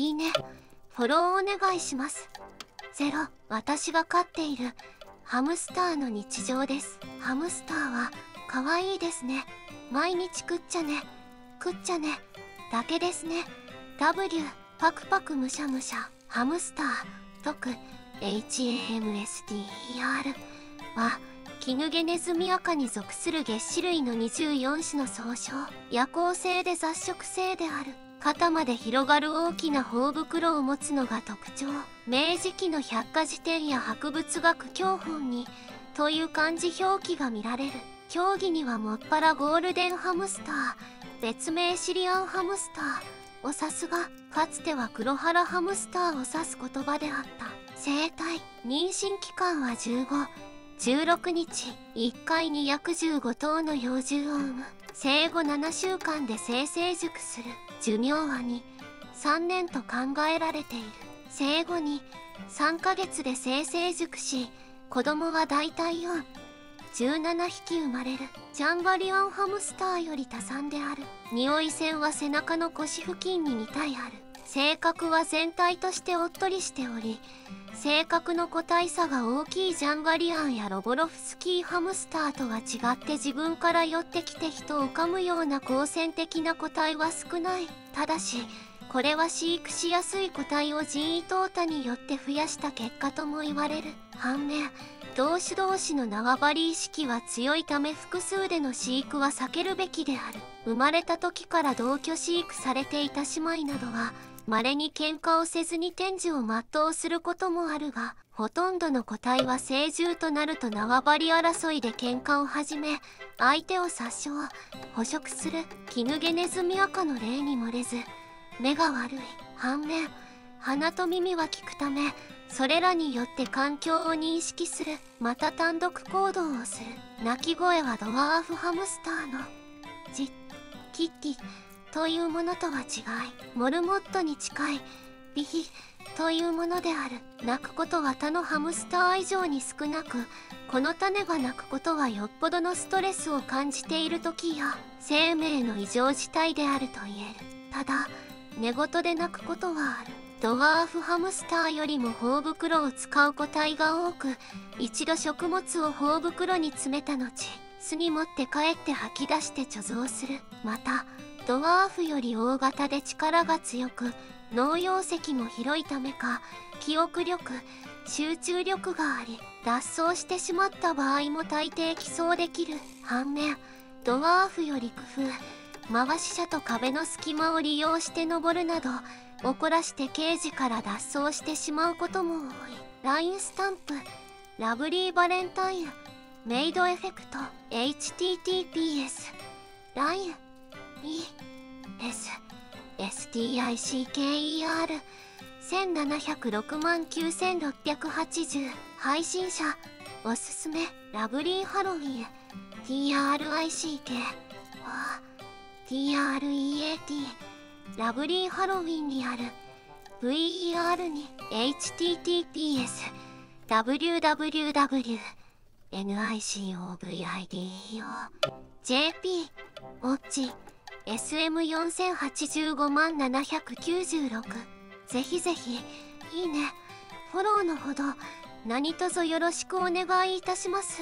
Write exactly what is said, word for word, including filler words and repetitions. いいね、フォローお願いします。ゼロ、私が飼っているハムスターの日常です。ハムスターは可愛いですね。毎日食っちゃね、食っちゃねだけですね。 ダブリュー パクパクむしゃむしゃハムスター特 ハムスター はキヌゲネズミア科に属する齧歯類のにじゅうよん種の総称。夜行性で雑食性である。肩まで広がる大きな頬袋を持つのが特徴。明治期の百科事典や博物学教本にという漢字表記が見られる。競技にはもっぱらゴールデンハムスター、別名シリアンハムスターを指すが、かつては黒原ハムスターを指す言葉であった。生態、妊娠期間はじゅうご、じゅうろくにち、いっかいに約じゅうごとうの幼獣を産む。生後ななしゅうかんで性成熟する。寿命はに、さんねんと考えられている。生後に、さんかげつで性成熟し、子供はだいたいよん、じゅうななひき生まれる。ジャンガリアンハムスターより多産である。匂い腺は背中の腰付近ににたいある。性格は全体としておっとりしており、性格の個体差が大きいジャンガリアンやロボロフスキーハムスターとは違って、自分から寄ってきて人を噛むような好戦的な個体は少ない。ただしこれは飼育しやすい個体を人為淘汰によって増やした結果とも言われる。反面、同種同士の縄張り意識は強いため、複数での飼育は避けるべきである。生まれた時から同居飼育されていた姉妹などは稀に喧嘩をせずに天寿を全うすることもあるが、ほとんどの個体は成獣となると縄張り争いで喧嘩を始め、相手を殺傷、捕食する。キヌゲネズミア科の例に漏れず、目が悪い。反面、鼻と耳は利くため、それらによって環境を認識する。また単独行動をする。鳴き声はドワーフハムスターのジッ、キッキというものとは違い、モルモットに近いビヒというものである。鳴くことは他のハムスター以上に少なく、この種が鳴くことはよっぽどのストレスを感じている時や生命の異常事態であると言える。ただ寝言で鳴くことはある。ドワーフハムスターよりも頬袋を使う個体が多く、一度食物を頬袋に詰めた後、巣に持って帰って吐き出して貯蔵する。またドワーフより大型で力が強く、農用石も広いためか、記憶力、集中力があり、脱走してしまった場合も大抵寄走できる。反面、ドワーフより工夫、回し車と壁の隙間を利用して登るなど、怒らしてケージから脱走してしまうことも多い。ラインスタンプ、ラブリーバレンタイン、メイドエフェクト、エイチティーティーピーエス、ライン、イーエス エスティック いちななまるろくきゅうろくはちぜろ。 配信者おすすめラブリーハロウィン ティーアールアイシーケー ティーアールイーエーティー ラブリーハロウィンにある ブイイーアール に エイチティーティーピーエス ダブリューダブリューダブリュー エヌアイシーオーブイアイディーオー ジェーピー ウォッチエスエムよんぜろはちごななきゅうろく。ぜひぜひ、いいね、フォローのほど、何卒よろしくお願いいたします。